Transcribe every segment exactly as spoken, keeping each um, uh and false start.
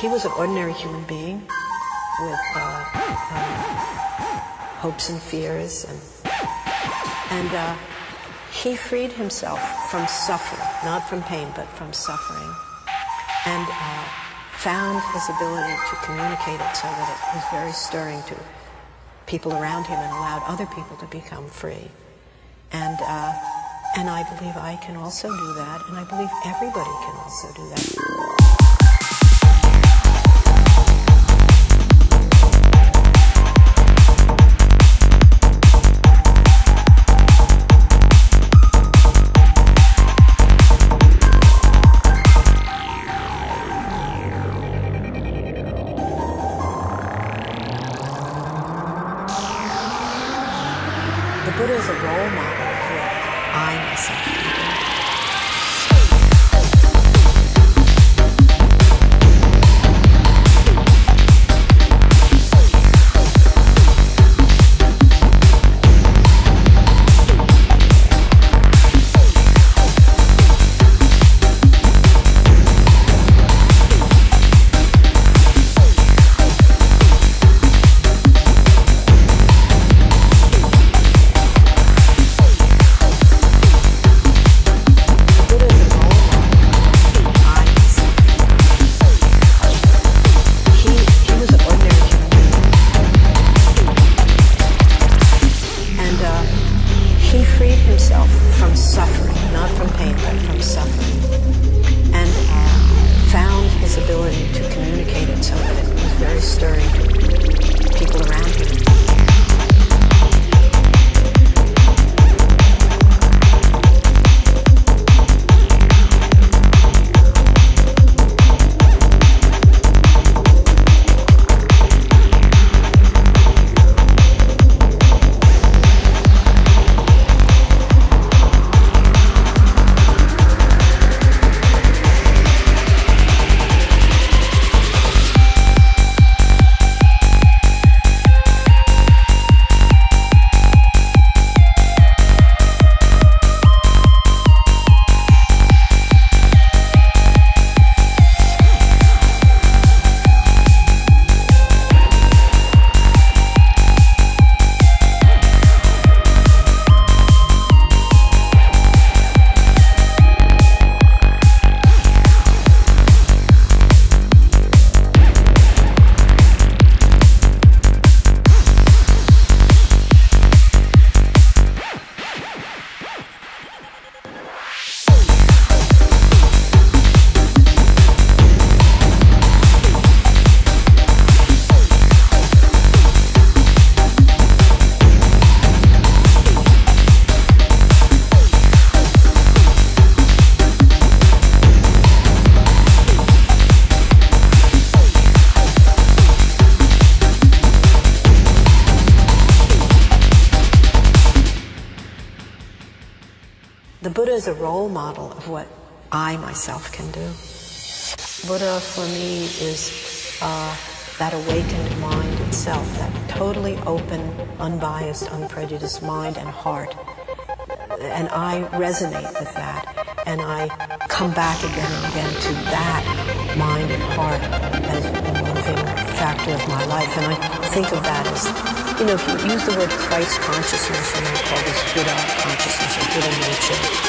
He was an ordinary human being with uh, um, hopes and fears, and, and uh, he freed himself from suffering, not from pain, but from suffering, and uh, found his ability to communicate it so that it was very stirring to people around him and allowed other people to become free. And, uh, and I believe I can also do that, and I believe everybody can also do that. The Buddha is a role model of what I myself can do. Buddha for me is uh, that awakened mind itself, that totally open, unbiased, unprejudiced mind and heart. And I resonate with that, and I come back again and again to that mind and heart as a moving factor of my life. And I think of that as, you know, if you use the word Christ consciousness, you might call this Buddha consciousness or Buddha nature.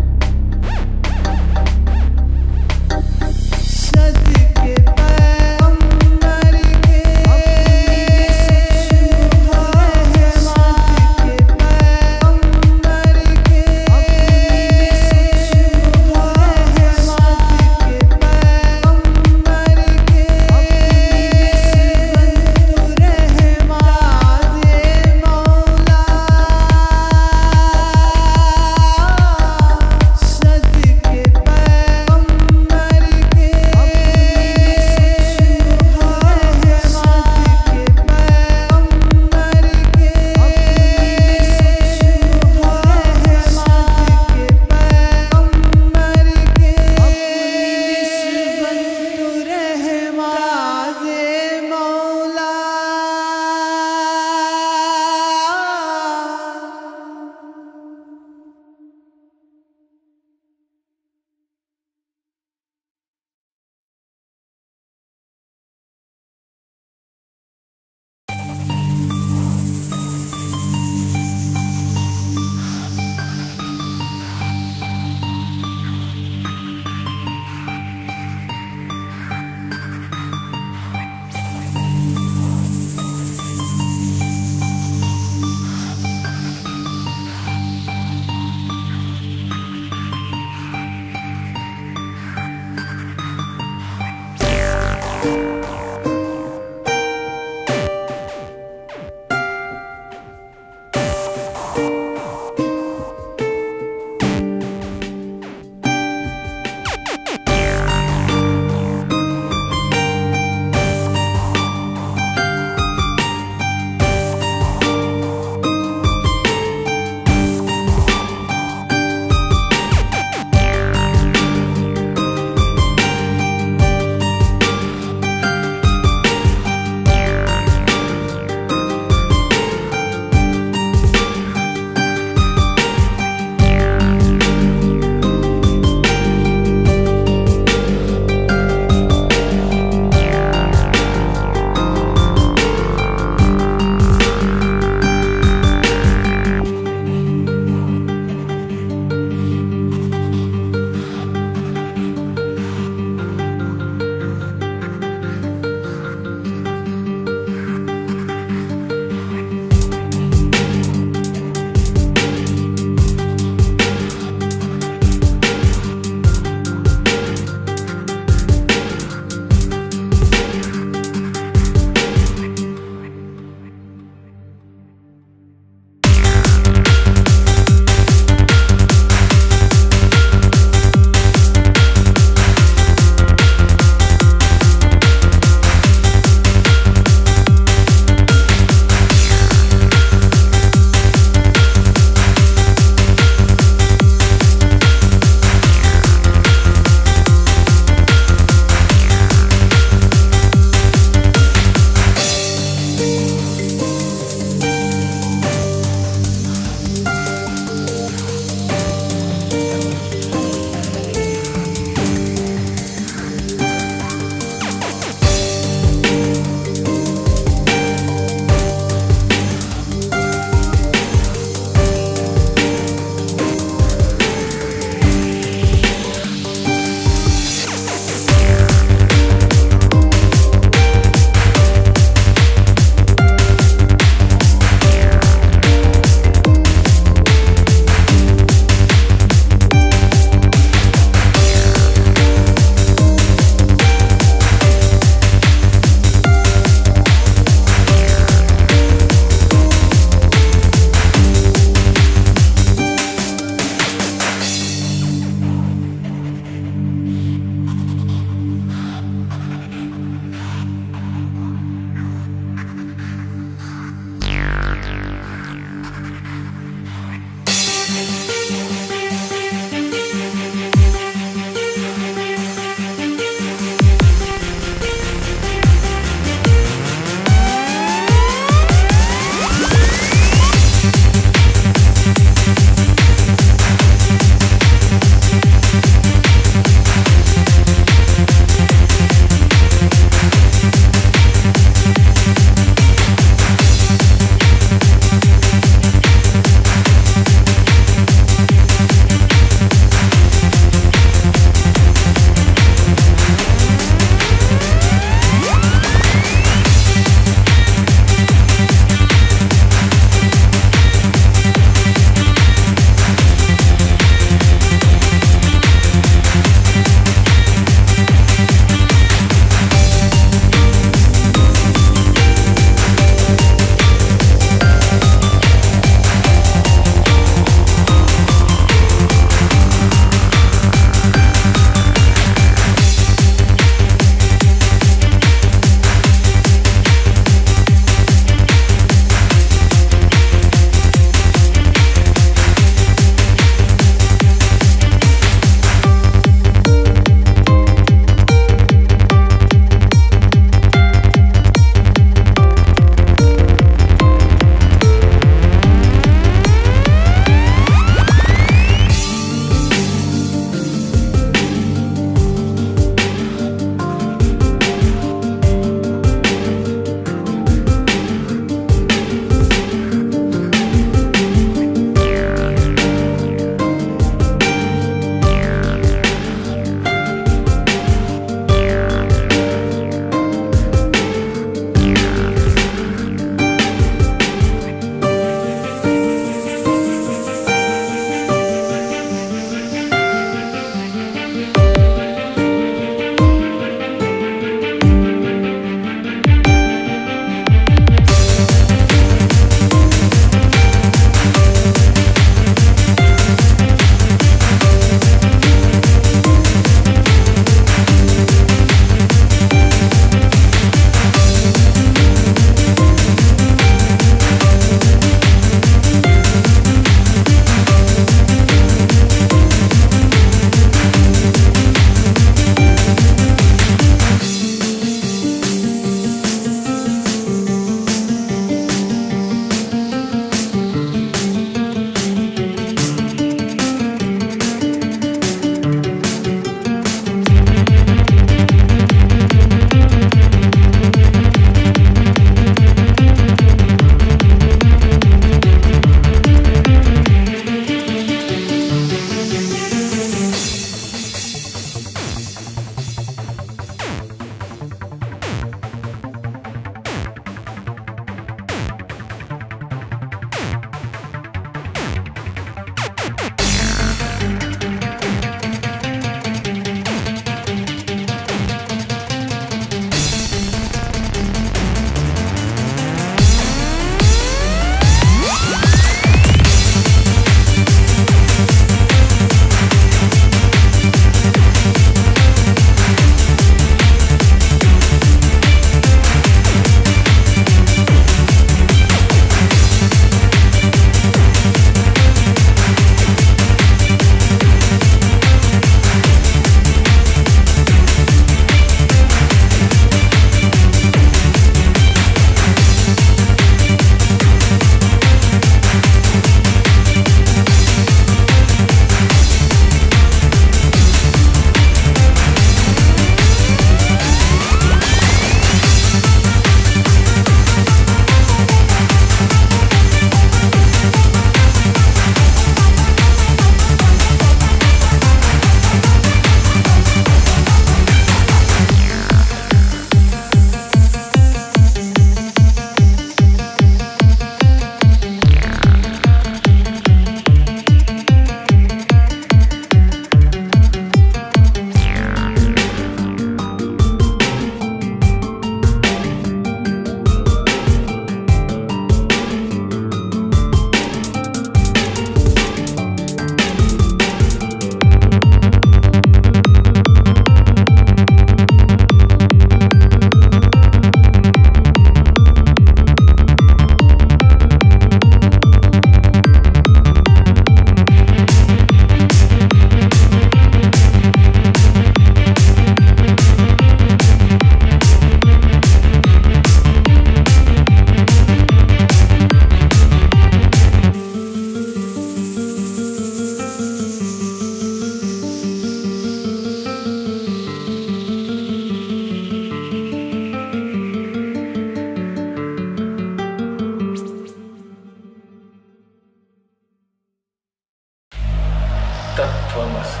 Tatvamasi.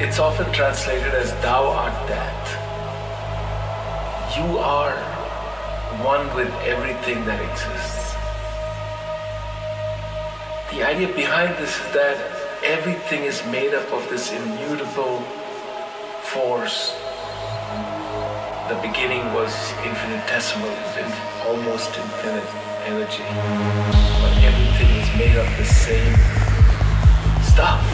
It's often translated as thou art that. You are one with everything that exists. The idea behind this is that everything is made up of this immutable force. The beginning was infinitesimal, almost infinite energy. But everything is made of the same stuff.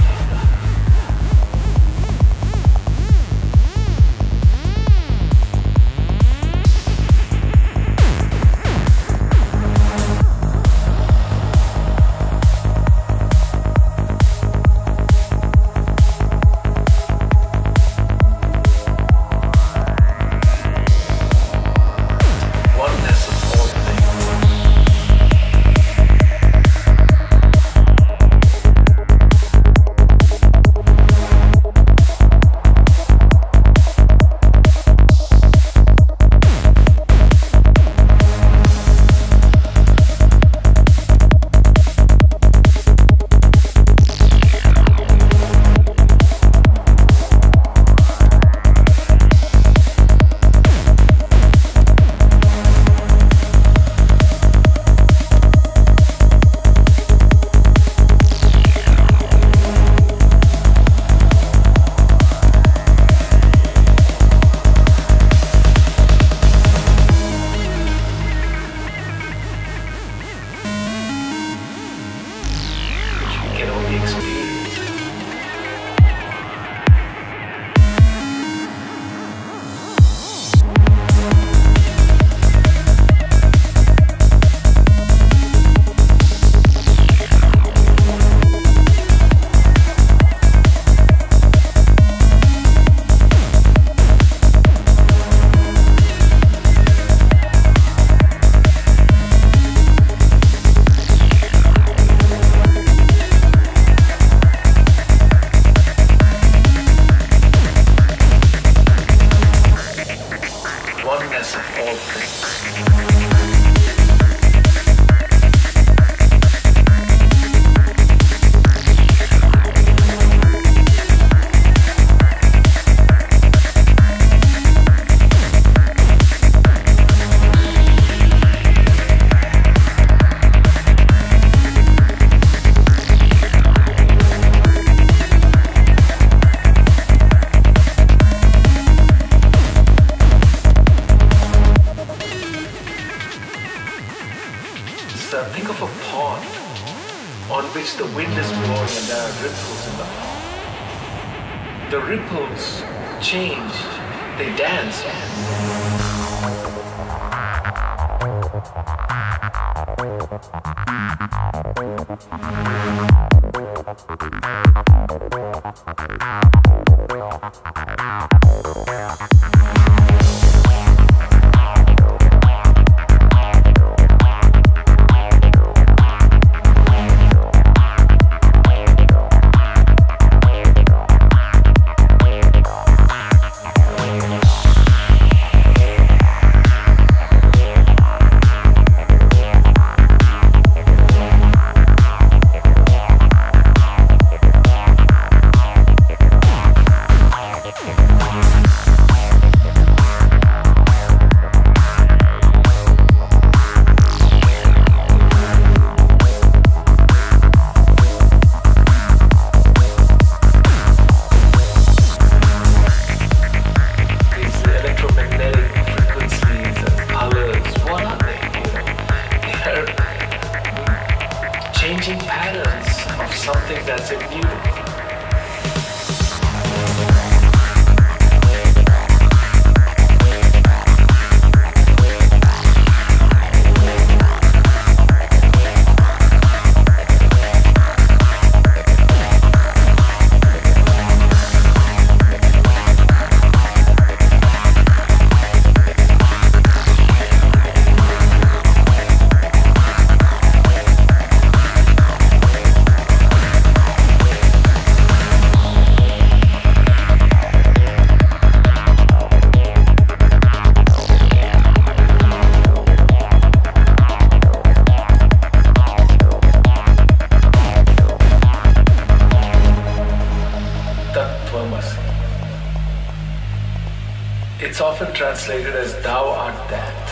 It's often translated as thou art that.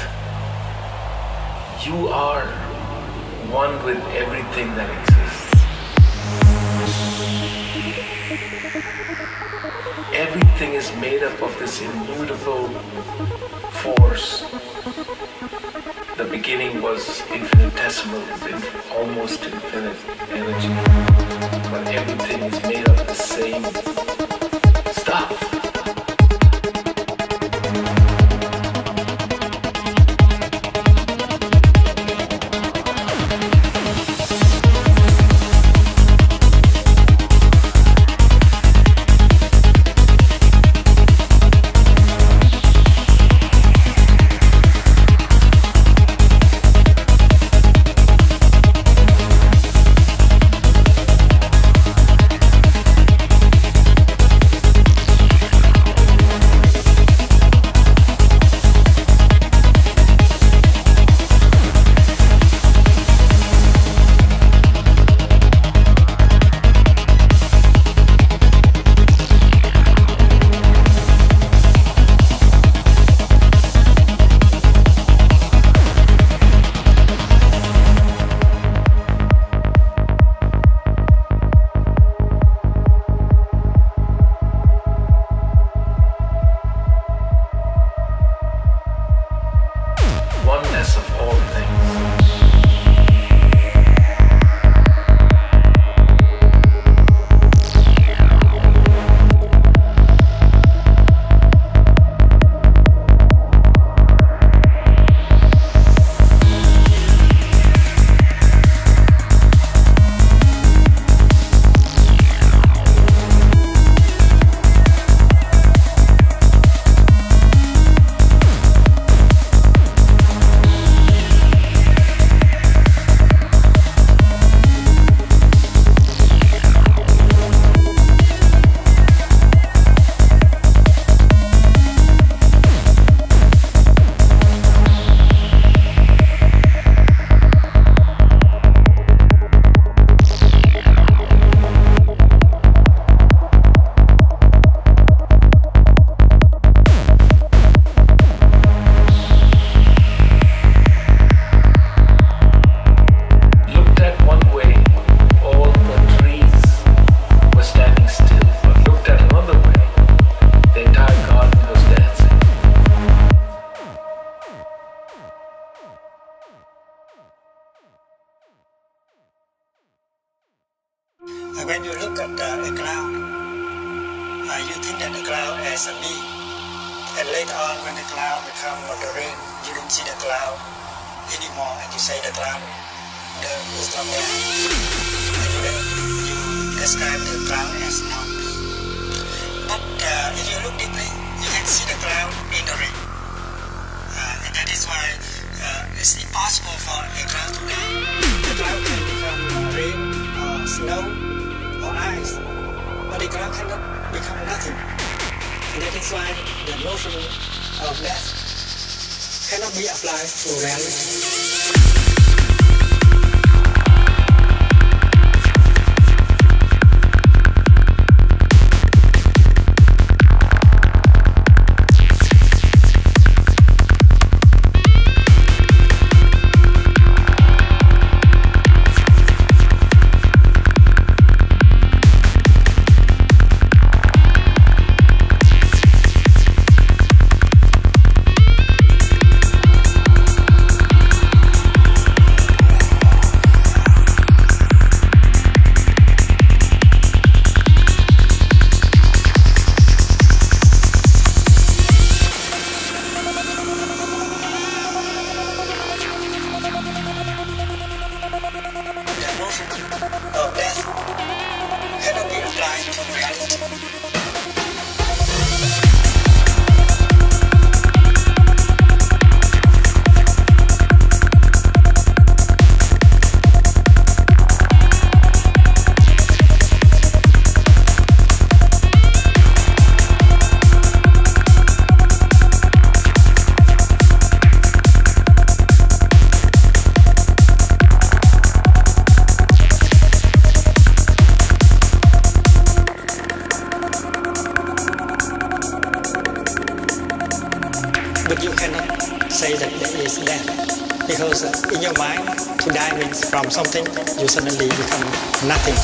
You are one with everything that exists. Everything is made up of this immutable force. The beginning was infinitesimal, with almost infinite energy. But everything is made of the same stuff. When you look at uh, the cloud, uh, you think that the cloud is a me. And later on, when the cloud becomes the rain, you don't see the cloud anymore, and you say the cloud the, is not there. And you, you describe the cloud as not me. But uh, if you look deeply, you can see the cloud in the rain. Uh, and that is why uh, it's impossible for a cloud to die. The cloud can become rain or snow, eyes, but the cloud cannot become nothing. And that is why the notion of death cannot be applied to reality. say that there is death, because in your mind, to die means from something, you suddenly become nothing.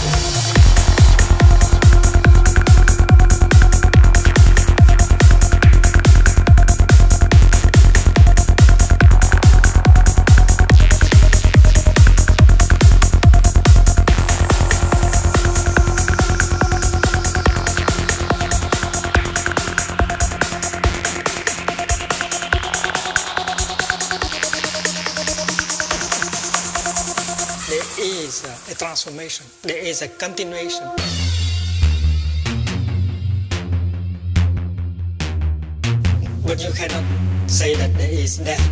A transformation, there is a continuation. But you cannot say that there is death,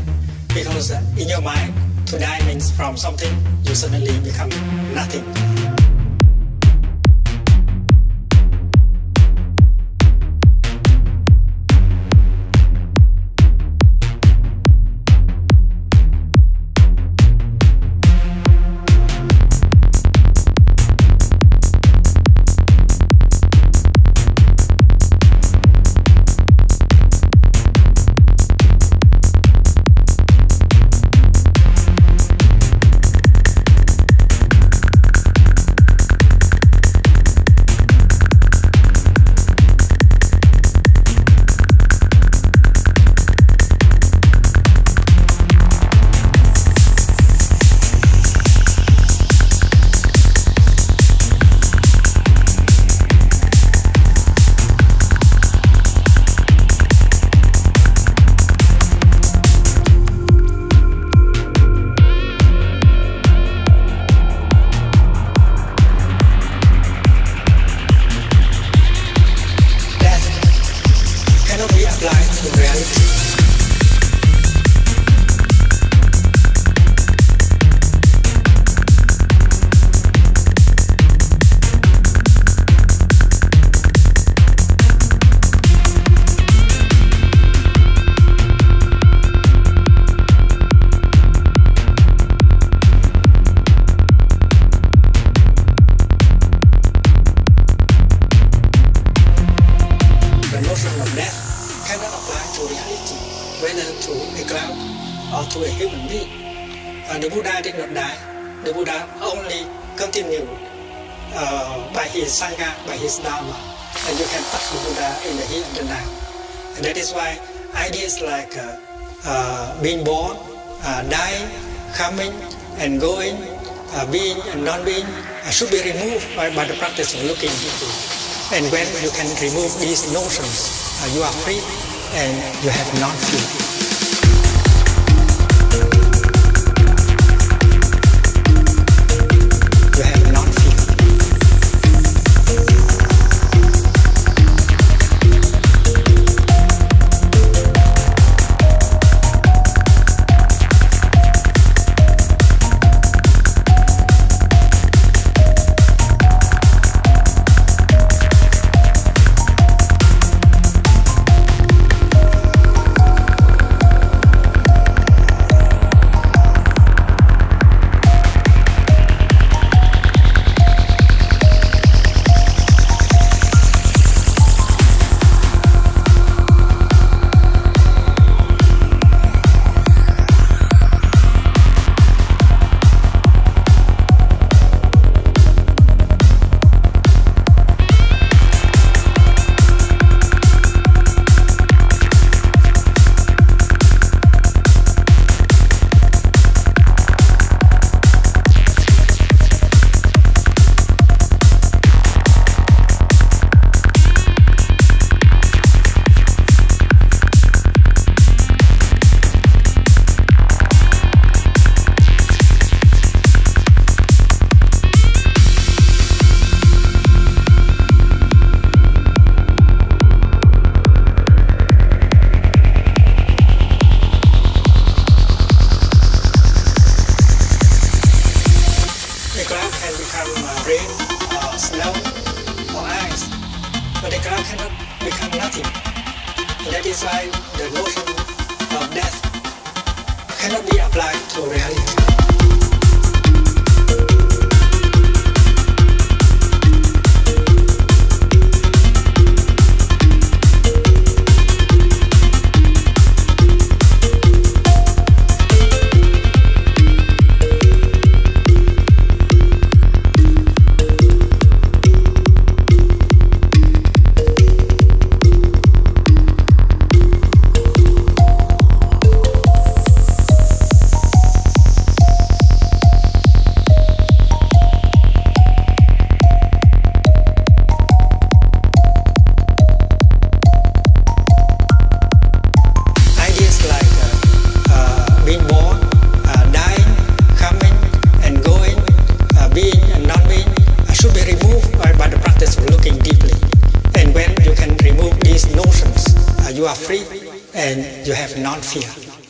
because in your mind, to die means from something, you suddenly become nothing. Sangha by his Dharma, and you can touch the Buddha in the here and the now. And that is why ideas like uh, uh, being born, uh, dying, coming and going, uh, being and non-being uh, should be removed by, by the practice of looking into. And when you can remove these notions, uh, you are free and you have non-fear. moved by, by the practice of looking deeply. And when you can remove these notions, uh, you are free and you have non-fear.